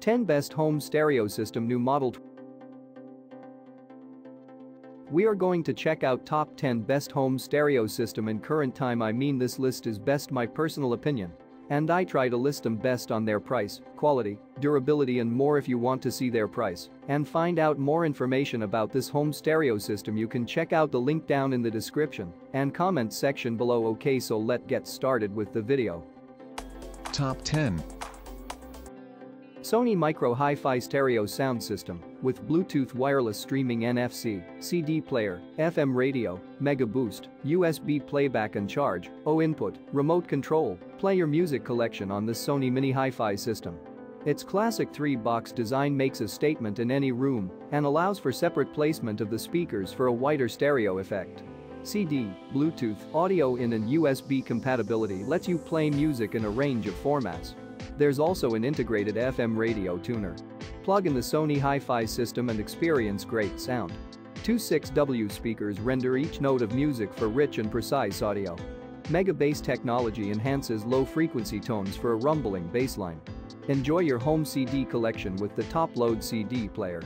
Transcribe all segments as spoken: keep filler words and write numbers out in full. ten Best Home Stereo System New Model. We are going to check out top ten best home stereo system in current time. I mean, this list is best my personal opinion, and I try to list them best on their price, quality, durability and more. If you want to see their price and find out more information about this home stereo system, you can check out the link down in the description and comment section below. Okay, so let's get started with the video. Top ten. Sony Micro Hi-Fi Stereo Sound System with Bluetooth wireless streaming, N F C, C D player, F M radio, Mega Boost, U S B playback and charge, O input, remote control, play your music collection on this Sony Mini Hi-Fi system. Its classic three-box design makes a statement in any room and allows for separate placement of the speakers for a wider stereo effect. C D, Bluetooth, audio in and U S B compatibility lets you play music in a range of formats. There's also an integrated F M radio tuner. Plug in the Sony Hi-Fi system and experience great sound. Two six watt speakers render each note of music for rich and precise audio. Mega Bass technology enhances low-frequency tones for a rumbling bassline. Enjoy your home C D collection with the top-load C D player.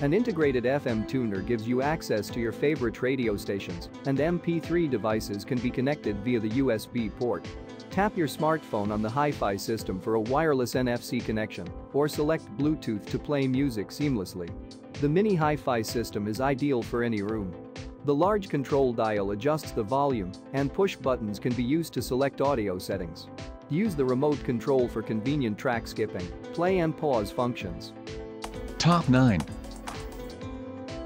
An integrated F M tuner gives you access to your favorite radio stations, and M P three devices can be connected via the U S B port. Tap your smartphone on the Hi-Fi system for a wireless N F C connection, or select Bluetooth to play music seamlessly. The mini Hi-Fi system is ideal for any room. The large control dial adjusts the volume, and push buttons can be used to select audio settings. Use the remote control for convenient track skipping, play and pause functions. Top nine.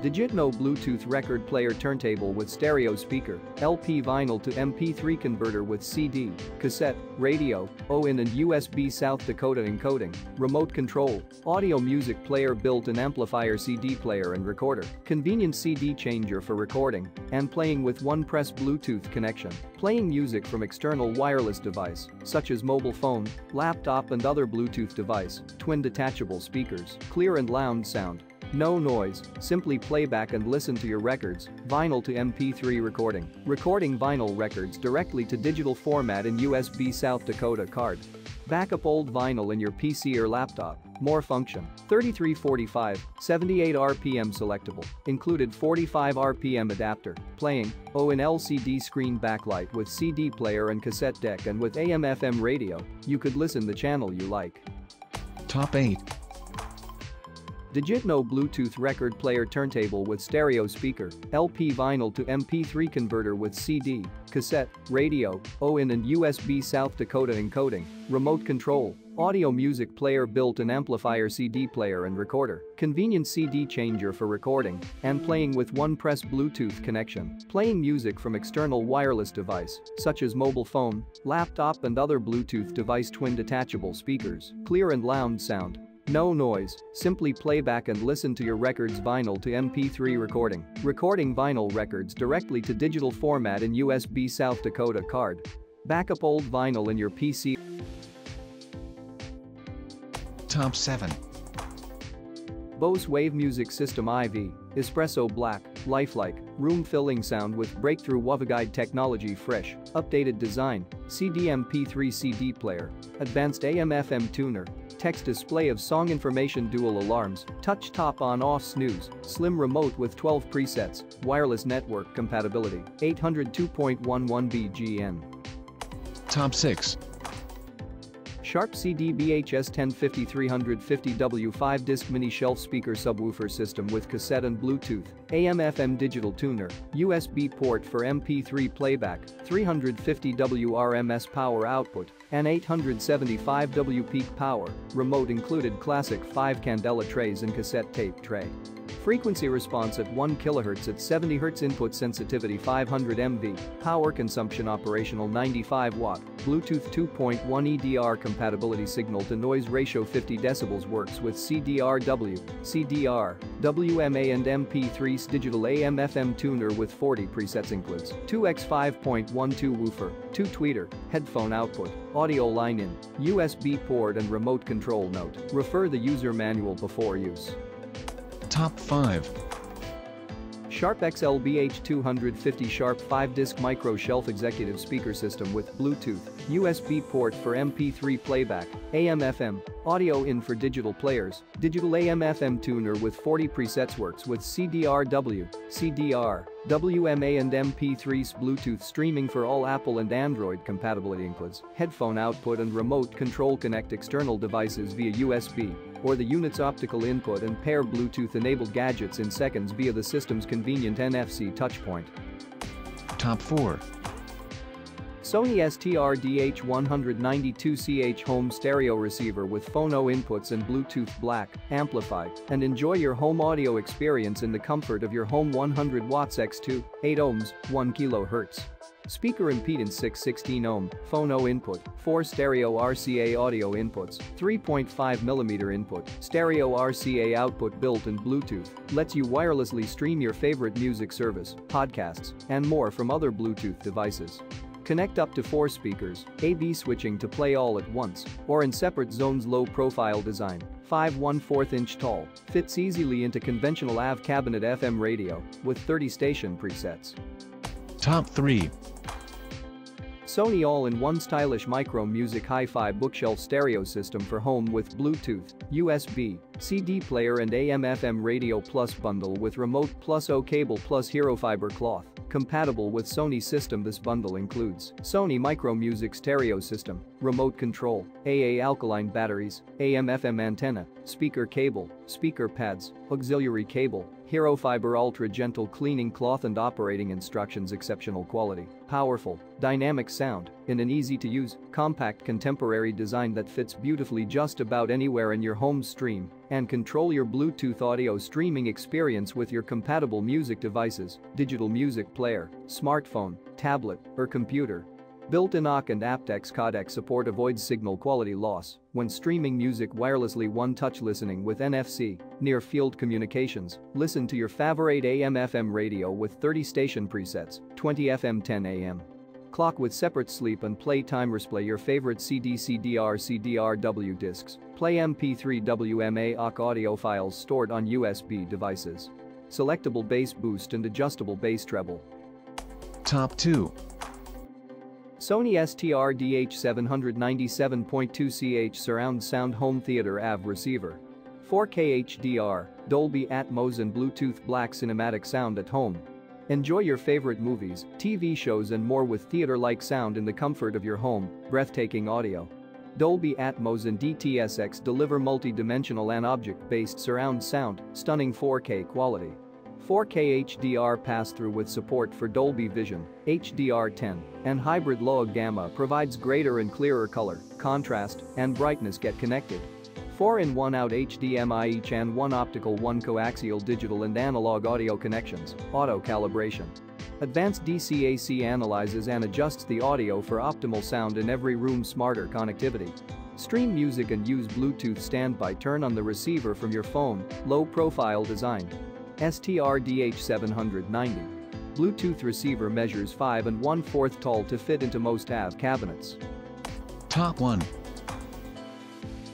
DIGITNOW Bluetooth Record Player Turntable with Stereo Speaker, L P Vinyl to M P three Converter with C D, Cassette, Radio, O-in and U S B South Dakota Encoding, Remote Control, Audio Music Player Built-in Amplifier, C D Player and Recorder, Convenient C D Changer for Recording and Playing with One Press Bluetooth Connection, Playing Music from External Wireless Device, such as Mobile Phone, Laptop and Other Bluetooth Device, Twin Detachable Speakers, Clear and Loud Sound, No noise, simply playback and listen to your records, vinyl to M P three recording, recording vinyl records directly to digital format in U S B South Dakota card. Backup old vinyl in your P C or laptop, more function, thirty-three forty-five, seventy-eight R P M selectable, included forty-five R P M adapter, playing, O in L C D screen backlight with C D player and cassette deck and with A M F M radio, you could listen the channel you like. Top eight. DIGITNOW Bluetooth Record Player Turntable with Stereo Speaker, L P Vinyl to M P three Converter with C D, Cassette, Radio, O-in and U S B South Dakota Encoding, Remote Control, Audio Music Player Built-in Amplifier, C D Player and Recorder, Convenient C D Changer for Recording and Playing with One Press Bluetooth Connection, Playing Music from External Wireless Device, such as Mobile Phone, Laptop and Other Bluetooth Device, Twin Detachable Speakers, Clear and Loud Sound, No noise, simply playback and listen to your records, vinyl to M P three recording, recording vinyl records directly to digital format in U S B South Dakota card. Backup old vinyl in your P C. Top seven. Bose Wave Music System four, Espresso Black, lifelike, room-filling sound with breakthrough WavaGuide technology, fresh, updated design, C D M P three C D player, advanced A M F M tuner, text display of song information, dual alarms, touch top on-off snooze, slim remote with twelve presets, wireless network compatibility, eight oh two point one one B G N. Top six. Sharp C D B H S ten fifty three fifty W five disc mini shelf speaker subwoofer system with cassette and Bluetooth, A M F M digital tuner, U S B port for M P three playback, three fifty W R M S power output, and eight seventy-five W peak power, remote included, classic five candela trays and cassette tape tray. Frequency response at one kilohertz at seventy hertz, input sensitivity five hundred M V, power consumption operational ninety-five watt, Bluetooth two point one E D R compatibility, signal to noise ratio fifty decibels, works with C D R W, C D R, W M A and M P three's digital A M F M tuner with forty presets, includes two by five point one two woofer, two tweeter, headphone output, audio line in, U S B port and remote control. Note, refer the user manual before use. Top five. Sharp X L B H two fifty Sharp five disc Micro Shelf Executive Speaker System with Bluetooth, U S B port for M P three playback, A M F M, audio in for digital players, digital A M F M tuner with forty presets works with C D R W, C D R, W M A and M P three's Bluetooth streaming for all Apple and Android compatibility includes headphone output and remote control connect external devices via U S B or the unit's optical input and pair Bluetooth-enabled gadgets in seconds via the system's convenient N F C touchpoint. Top four. Sony S T R D H one ninety-two C H home stereo receiver with phono inputs and Bluetooth Black, amplify, and enjoy your home audio experience in the comfort of your home. One hundred watts X two, eight ohms, one kilohertz. Speaker impedance six sixteen ohm, phono input, four stereo R C A audio inputs, three point five millimeter input, stereo R C A output built in Bluetooth, lets you wirelessly stream your favorite music service, podcasts, and more from other Bluetooth devices. Connect up to four speakers, A B switching to play all at once, or in separate zones. Low profile design, five one-fourth inch tall, fits easily into conventional A V cabinet F M radio, with thirty station presets. Top three. Sony all-in-one stylish micro music hi-fi bookshelf stereo system for home with Bluetooth, U S B, C D player and A M F M radio plus bundle with remote plus O cable plus Hero Fiber cloth. Compatible with Sony system. This bundle includes Sony Micro Music Stereo System, remote control, double A alkaline batteries, A M F M antenna, speaker cable, speaker pads, auxiliary cable, Hero Fiber Ultra Gentle cleaning cloth and operating instructions. Exceptional quality, powerful, dynamic sound, in an easy-to-use, compact contemporary design that fits beautifully just about anywhere in your home. Stream and control your Bluetooth audio streaming experience with your compatible music devices, digital music player, smartphone, tablet, or computer. Built-in A A C and aptX codec support avoids signal quality loss when streaming music wirelessly. One-touch listening with N F C, near-field communications. Listen to your favorite A M F M radio with thirty station presets, twenty F M, ten A M. Clock with separate sleep and play time. Display your favorite C D, C D R, C D R W discs, play M P three, W M A, A A C audio files stored on U S B devices. Selectable bass boost and adjustable bass treble. Top two. Sony S T R D H seven ninety-seven point two C H surround sound home theater A V receiver. four K H D R, Dolby Atmos and Bluetooth Black cinematic sound at home. Enjoy your favorite movies, T V shows and more with theater-like sound in the comfort of your home, breathtaking audio. Dolby Atmos and D T S X deliver multi-dimensional and object-based surround sound, stunning four K quality. four K H D R pass-through with support for Dolby Vision, H D R ten, and Hybrid Log Gamma provides greater and clearer color, contrast, and brightness. Get connected. four in one out H D M I each and one optical, one coaxial digital and analog audio connections, auto calibration. Advanced D C A C analyzes and adjusts the audio for optimal sound in every room. Smarter connectivity. Stream music and use Bluetooth standby. Turn on the receiver from your phone. Low profile design. S T R D H seven ninety. Bluetooth receiver measures five and one-fourth tall to fit into most A V cabinets. Top one.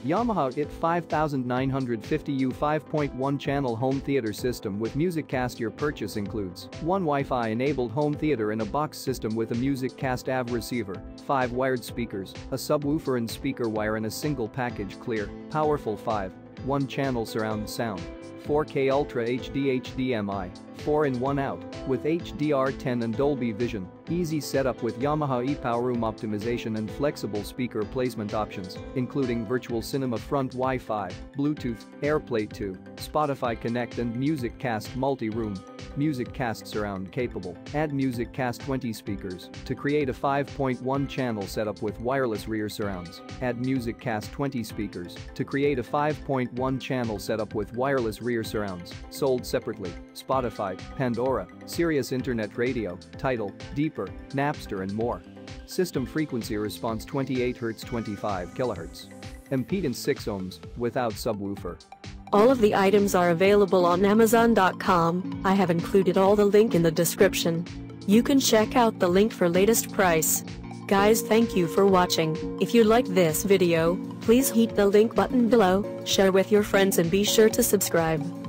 Yamaha Y H T fifty-nine fifty U five point one channel home theater system with MusicCast. Your purchase includes one Wi-Fi enabled home theater in a box system with a MusicCast A V receiver, five wired speakers, a subwoofer and speaker wire in a single package. Clear, powerful five point one channel surround sound, four K Ultra H D H D M I, four in one out with H D R ten and Dolby Vision. Easy setup with Yamaha ePower. Room optimization and flexible speaker placement options, including virtual cinema front Wi-Fi, Bluetooth, AirPlay two, Spotify Connect and MusicCast multi-room. MusicCast surround capable. Add MusicCast twenty speakers to create a five point one channel setup with wireless rear surrounds. Add MusicCast twenty speakers to create a five point one channel setup with wireless rear surrounds. Sold separately. Spotify, Pandora, Sirius Internet Radio, Tidal, Deeper, Napster and more. System frequency response twenty-eight hertz, twenty-five kilohertz. Impedance six ohms, without subwoofer. All of the items are available on Amazon dot com. I have included all the link in the description. You can check out the link for latest price. Guys, thank you for watching. If you like this video, please hit the link button below, share with your friends and be sure to subscribe.